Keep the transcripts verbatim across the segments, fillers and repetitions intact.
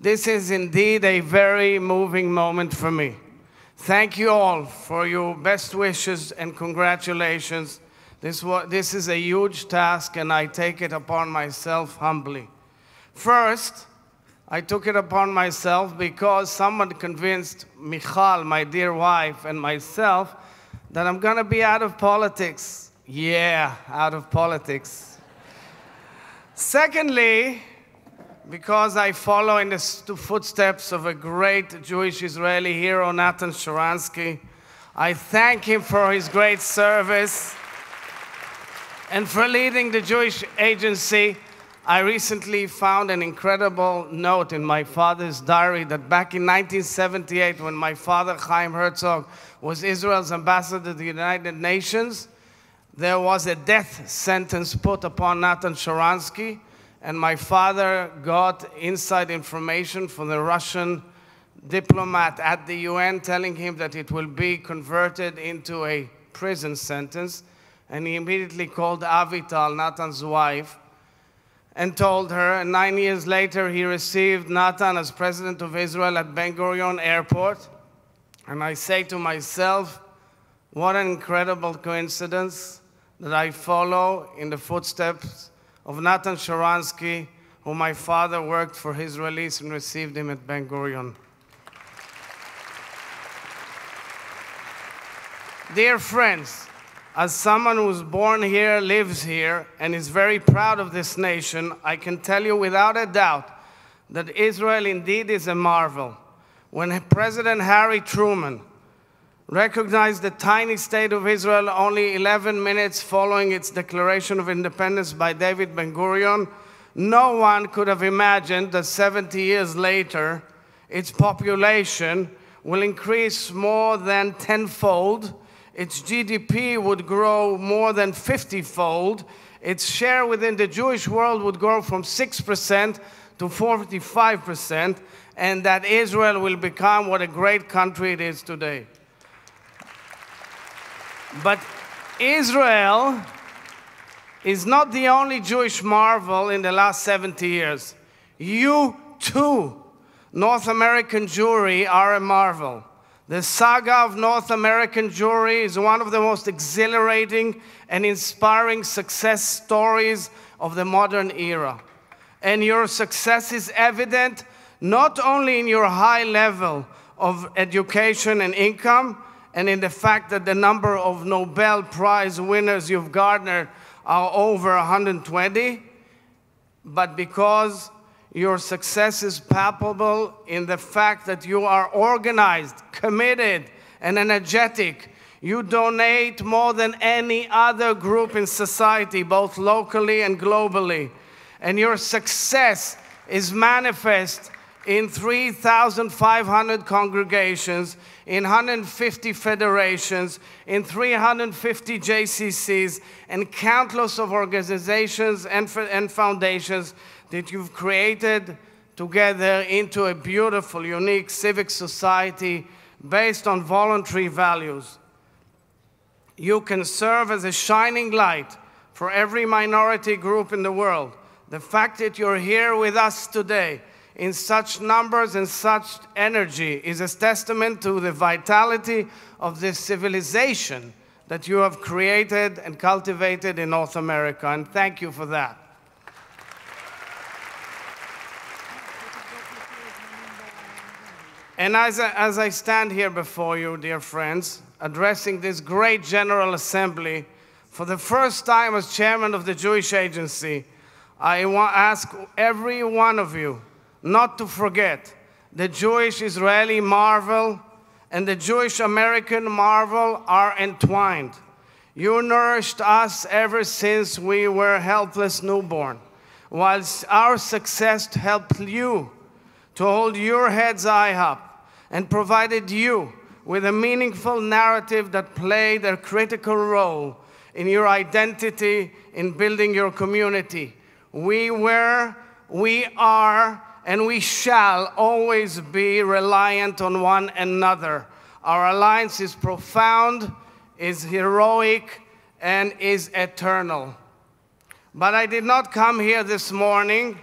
This is indeed a very moving moment for me. Thank you all for your best wishes and congratulations. This, this is a huge task, and I take it upon myself humbly. First, I took it upon myself because someone convinced Michal, my dear wife, and myself that I'm going to be out of politics. Yeah, out of politics. Secondly, because I follow in the footsteps of a great Jewish Israeli hero, Natan Sharansky, I thank him for his great service and for leading the Jewish Agency. I recently found an incredible note in my father's diary that back in nineteen seventy-eight, when my father, Chaim Herzog, was Israel's ambassador to the United Nations, there was a death sentence put upon Natan Sharansky, and my father got inside information from the Russian diplomat at the U N telling him that it will be converted into a prison sentence. And he immediately called Avital, Natan's wife, and told her. And nine years later, he received Natan as president of Israel at Ben-Gurion Airport. And I say to myself, what an incredible coincidence that I follow in the footsteps of Natan Sharansky, who my father worked for his release and received him at Ben-Gurion. Dear friends, as someone who's born here, lives here, and is very proud of this nation, I can tell you without a doubt that Israel indeed is a marvel. When President Harry Truman recognized the tiny state of Israel only eleven minutes following its declaration of independence by David Ben-Gurion, no one could have imagined that seventy years later, its population will increase more than tenfold, its G D P would grow more than fifty-fold, its share within the Jewish world would grow from six percent to forty-five percent, and that Israel will become what a great country it is today. But Israel is not the only Jewish marvel in the last seventy years. You too, North American Jewry, are a marvel. The saga of North American Jewry is one of the most exhilarating and inspiring success stories of the modern era. And your success is evident not only in your high level of education and income, and in the fact that the number of Nobel Prize winners you've garnered are over one hundred twenty, but because your success is palpable in the fact that you are organized, committed, and energetic. You donate more than any other group in society, both locally and globally. And your success is manifest in three thousand five hundred congregations, in one hundred fifty federations, in three hundred fifty J C Cs, and countless of organizations and, and foundations that you've created together into a beautiful, unique civic society based on voluntary values. You can serve as a shining light for every minority group in the world. The fact that you're here with us today in such numbers and such energy is a testament to the vitality of this civilization that you have created and cultivated in North America, and thank you for that. And as I, as I stand here before you, dear friends, addressing this great General Assembly, for the first time as chairman of the Jewish Agency, I want to ask every one of you not to forget the Jewish Israeli marvel and the Jewish American marvel are entwined. You nourished us ever since we were helpless newborn, whilst our success helped you to hold your heads high up, and provided you with a meaningful narrative that played a critical role in your identity, in building your community. We were, we are, and we shall always be reliant on one another. Our alliance is profound, is heroic, and is eternal. But I did not come here this morning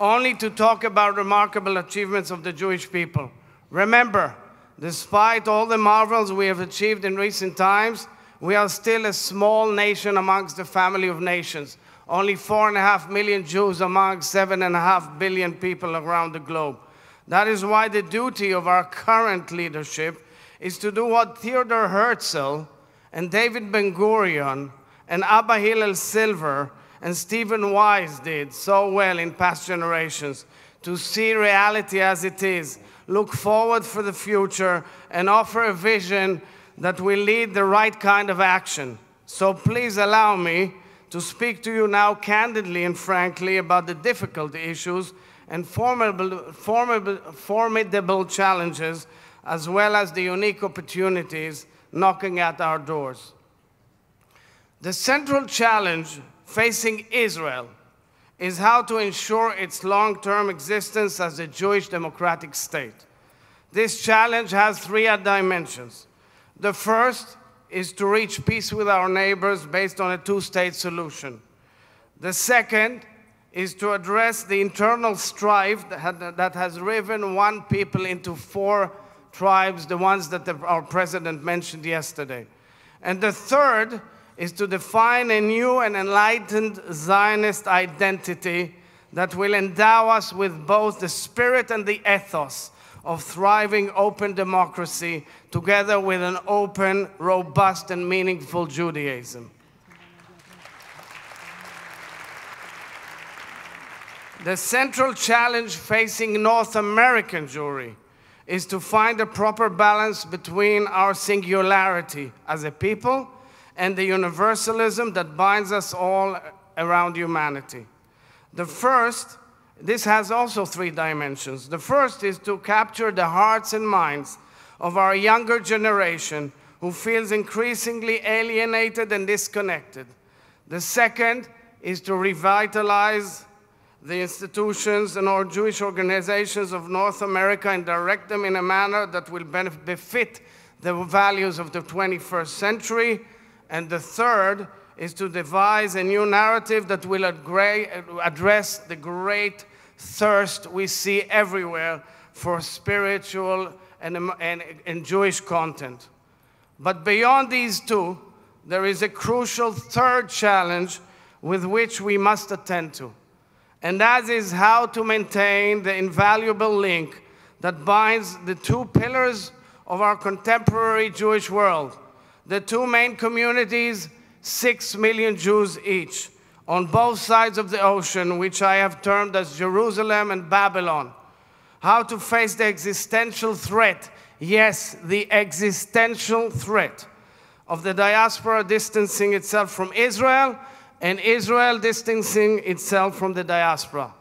only to talk about remarkable achievements of the Jewish people. Remember, despite all the marvels we have achieved in recent times, we are still a small nation amongst the family of nations. Only four and a half million Jews among seven and a half billion people around the globe. That is why the duty of our current leadership is to do what Theodor Herzl and David Ben-Gurion and Abba Hillel Silver and Stephen Wise did so well in past generations, to see reality as it is, look forward for the future, and offer a vision that will lead the right kind of action. So please allow me to speak to you now candidly and frankly about the difficult issues and formidable, formidable, formidable challenges, as well as the unique opportunities knocking at our doors. The central challenge facing Israel is how to ensure its long-term existence as a Jewish democratic state. This challenge has three dimensions. The first is to reach peace with our neighbors based on a two-state solution. The second is to address the internal strife that has riven one people into four tribes, the ones that our president mentioned yesterday. And the third is to define a new and enlightened Zionist identity that will endow us with both the spirit and the ethos of thriving open democracy, together with an open, robust, and meaningful Judaism. The central challenge facing North American Jewry is to find a proper balance between our singularity as a people and the universalism that binds us all around humanity. The first This has also three dimensions. The first is to capture the hearts and minds of our younger generation, who feels increasingly alienated and disconnected. The second is to revitalize the institutions and all Jewish organizations of North America and direct them in a manner that will befit the values of the twenty-first century. And the third is to devise a new narrative that will address the great thirst we see everywhere for spiritual and, and, and Jewish content. But beyond these two, there is a crucial third challenge with which we must attend to, and that is how to maintain the invaluable link that binds the two pillars of our contemporary Jewish world, the two main communities, six million Jews each, on both sides of the ocean, which I have termed as Jerusalem and Babylon. How to face the existential threat, yes, the existential threat of the diaspora distancing itself from Israel, and Israel distancing itself from the diaspora.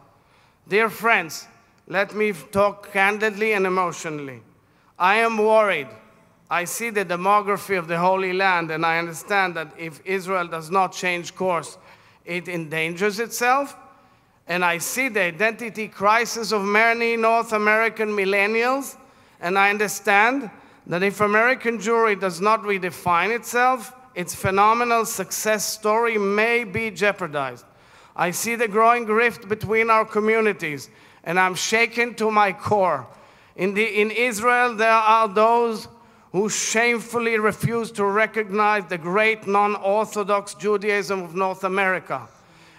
Dear friends, let me talk candidly and emotionally. I am worried. I see the demography of the Holy Land, and I understand that if Israel does not change course, it endangers itself. And I see the identity crisis of many North American millennials, and I understand that if American Jewry does not redefine itself, its phenomenal success story may be jeopardized. I see the growing rift between our communities, and I'm shaken to my core. In, the, in Israel, there are those who shamefully refused to recognize the great non-Orthodox Judaism of North America.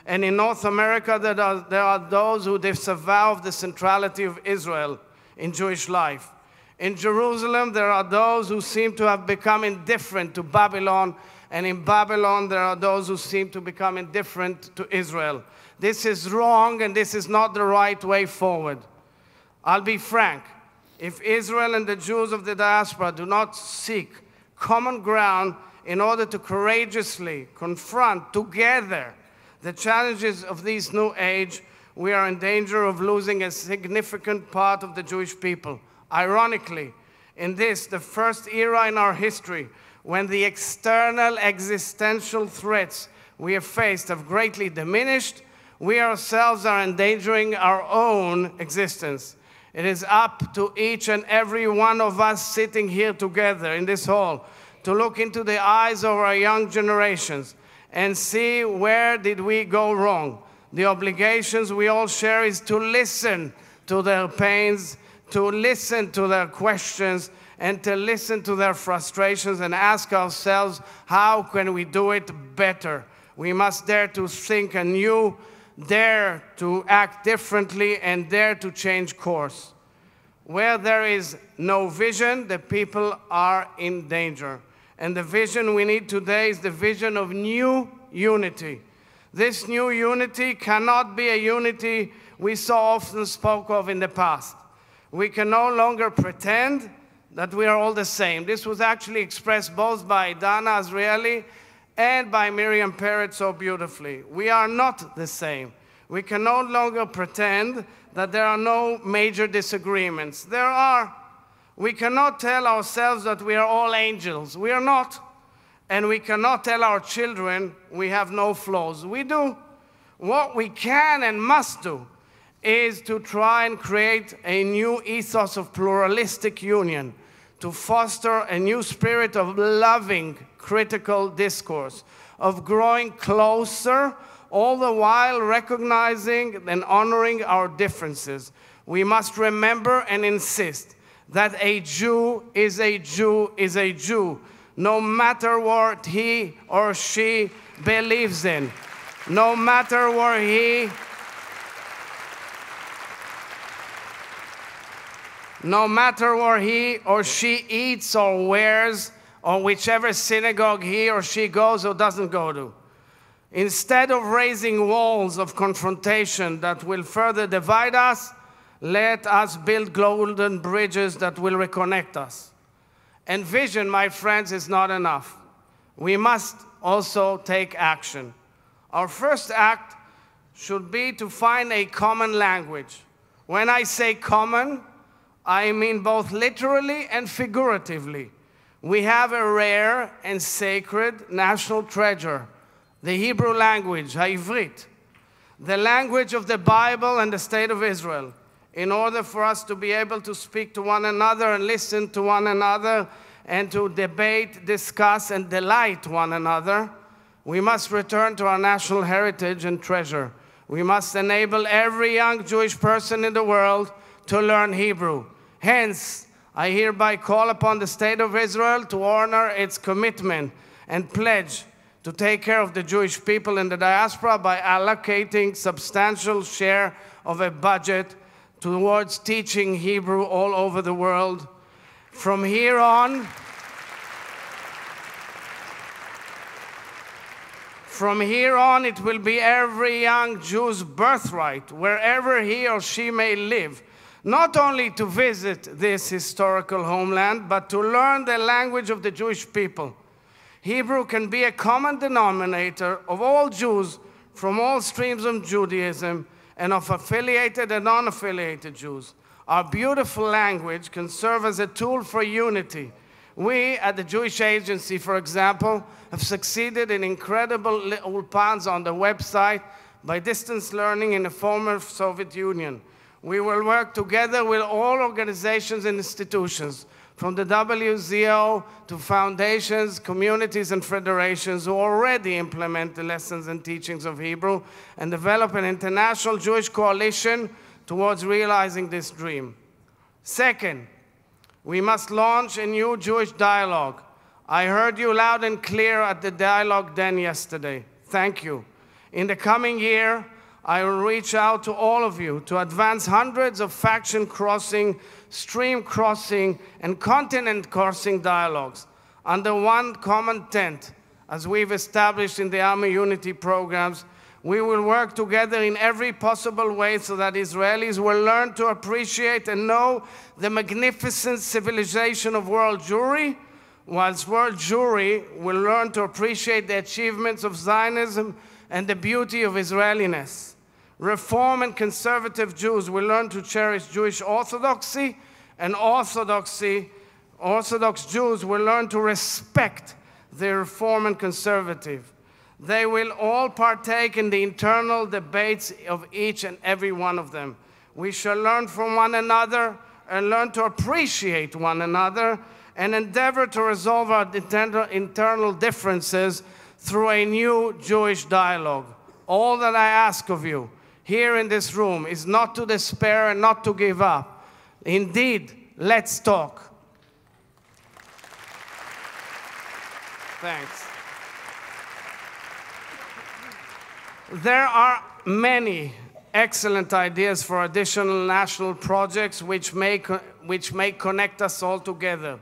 And in North America, there are, there are those who disavow the centrality of Israel in Jewish life. In Jerusalem, there are those who seem to have become indifferent to Babylon, and in Babylon, there are those who seem to become indifferent to Israel. This is wrong, and this is not the right way forward. I'll be frank. If Israel and the Jews of the diaspora do not seek common ground in order to courageously confront together the challenges of this new age, we are in danger of losing a significant part of the Jewish people. Ironically, in this, the first era in our history, when the external existential threats we have faced have greatly diminished, we ourselves are endangering our own existence. It is up to each and every one of us sitting here together in this hall to look into the eyes of our young generations and see where did we go wrong. The obligations we all share is to listen to their pains, to listen to their questions, and to listen to their frustrations and ask ourselves, how can we do it better? We must dare to think anew, dare to act differently, and dare to change course. Where there is no vision, the people are in danger. And the vision we need today is the vision of new unity. This new unity cannot be a unity we so often spoke of in the past. We can no longer pretend that we are all the same. This was actually expressed both by Dana Azraeli and by Miriam Peretz so beautifully. We are not the same. We can no longer pretend that there are no major disagreements. There are. We cannot tell ourselves that we are all angels. We are not. And we cannot tell our children we have no flaws. We do. What we can and must do is to try and create a new ethos of pluralistic union, to foster a new spirit of loving, critical discourse, of growing closer, all the while recognizing and honoring our differences. We must remember and insist that a Jew is a Jew is a Jew, no matter what he or she believes in, no matter where he, no matter where he or she eats or wears, or whichever synagogue he or she goes or doesn't go to. Instead of raising walls of confrontation that will further divide us, let us build golden bridges that will reconnect us. And vision, my friends, is not enough. We must also take action. Our first act should be to find a common language. When I say common, I mean both literally and figuratively. We have a rare and sacred national treasure, the Hebrew language, Ha'ivrit, the language of the Bible and the State of Israel. In order for us to be able to speak to one another and listen to one another and to debate, discuss, and delight one another, we must return to our national heritage and treasure. We must enable every young Jewish person in the world to learn Hebrew. Hence, I hereby call upon the State of Israel to honor its commitment and pledge to take care of the Jewish people in the diaspora by allocating substantial share of a budget towards teaching Hebrew all over the world. From here on, from here on, it will be every young Jew's birthright, wherever he or she may live, not only to visit this historical homeland, but to learn the language of the Jewish people. Hebrew can be a common denominator of all Jews from all streams of Judaism, and of affiliated and non-affiliated Jews. Our beautiful language can serve as a tool for unity. We at the Jewish Agency, for example, have succeeded in incredible ulpans on the website by distance learning in the former Soviet Union. We will work together with all organizations and institutions, from the W Z O to foundations, communities, and federations who already implement the lessons and teachings of Hebrew and develop an international Jewish coalition towards realizing this dream. Second, we must launch a new Jewish dialogue. I heard you loud and clear at the dialogue den yesterday. Thank you. In the coming year, I will reach out to all of you to advance hundreds of faction-crossing, stream-crossing, and continent-crossing dialogues under one common tent. As we've established in the Army Unity programs, we will work together in every possible way so that Israelis will learn to appreciate and know the magnificent civilization of world Jewry, whilst world Jewry will learn to appreciate the achievements of Zionism and the beauty of Israeliness. Reform and conservative Jews will learn to cherish Jewish orthodoxy, and orthodoxy, Orthodox Jews will learn to respect the reform and conservative. They will all partake in the internal debates of each and every one of them. We shall learn from one another and learn to appreciate one another and endeavor to resolve our internal differences through a new Jewish dialogue. all that I ask of you here in this room is not to despair and not to give up. Indeed, let's talk. Thanks. There are many excellent ideas for additional national projects which may, which may connect us all together.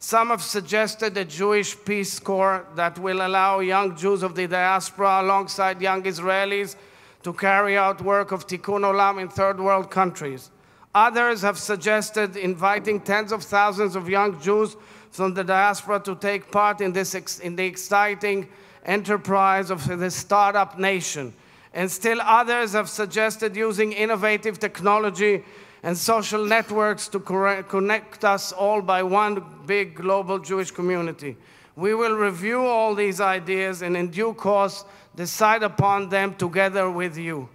Some have suggested a Jewish Peace Corps that will allow young Jews of the diaspora alongside young Israelis to carry out work of tikkun olam in third world countries. Others have suggested inviting tens of thousands of young Jews from the diaspora to take part in, this ex in the exciting enterprise of the startup nation. And still others have suggested using innovative technology and social networks to connect us all by one big global Jewish community. We will review all these ideas and in due course decide upon them together with you.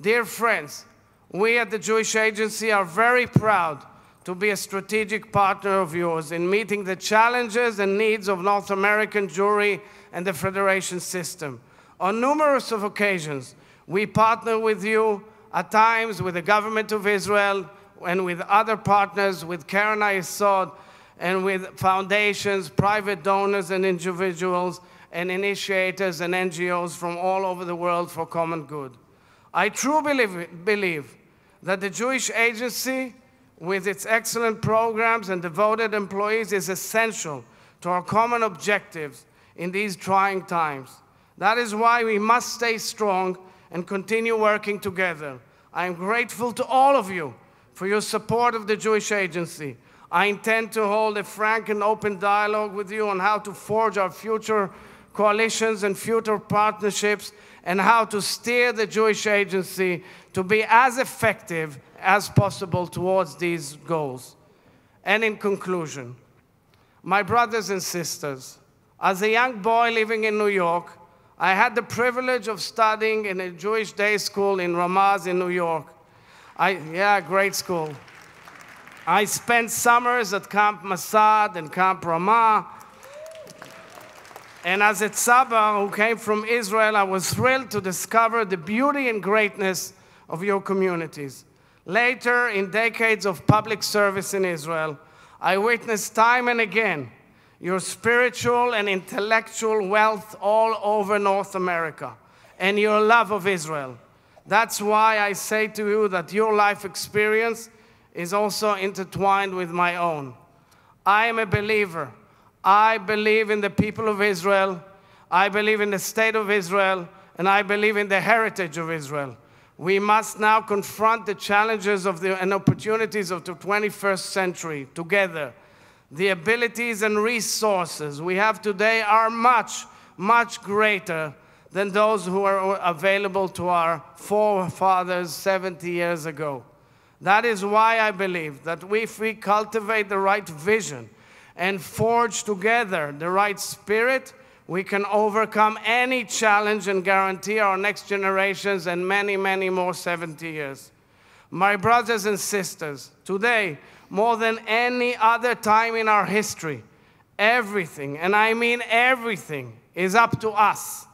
Dear friends, we at the Jewish Agency are very proud to be a strategic partner of yours in meeting the challenges and needs of North American Jewry and the Federation system. On numerous of occasions, we partner with you, at times with the government of Israel and with other partners, with Karina Isod, and with foundations, private donors and individuals, and initiators and N G Os from all over the world for common good. I truly believe, believe that the Jewish Agency, with its excellent programs and devoted employees, is essential to our common objectives in these trying times. That is why we must stay strong and continue working together. I am grateful to all of you for your support of the Jewish Agency. I intend to hold a frank and open dialogue with you on how to forge our future coalitions and future partnerships and how to steer the Jewish Agency to be as effective as possible towards these goals. And in conclusion, my brothers and sisters, as a young boy living in New York, I had the privilege of studying in a Jewish day school in Ramaz in New York. I, yeah, great school. I spent summers at Camp Massad and Camp Ramah. And as a tzabba who came from Israel, I was thrilled to discover the beauty and greatness of your communities. Later, in decades of public service in Israel, I witnessed time and again your spiritual and intellectual wealth all over North America and your love of Israel. That's why I say to you that your life experience is also intertwined with my own. I am a believer. I believe in the people of Israel. I believe in the state of Israel. And I believe in the heritage of Israel. We must now confront the challenges of the, and opportunities of the twenty-first century together. The abilities and resources we have today are much, much greater than those who were available to our forefathers seventy years ago. That is why I believe that if we cultivate the right vision and forge together the right spirit, we can overcome any challenge and guarantee our next generations and many, many more seventy years. My brothers and sisters, today, more than any other time in our history, everything, and I mean everything, is up to us.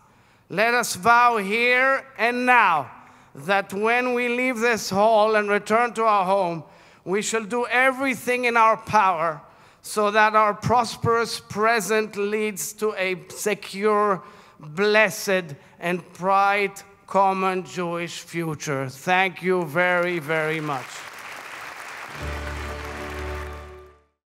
Let us vow here and now that when we leave this hall and return to our home, we shall do everything in our power so that our prosperous present leads to a secure, blessed, and bright, common Jewish future. Thank you very, very much.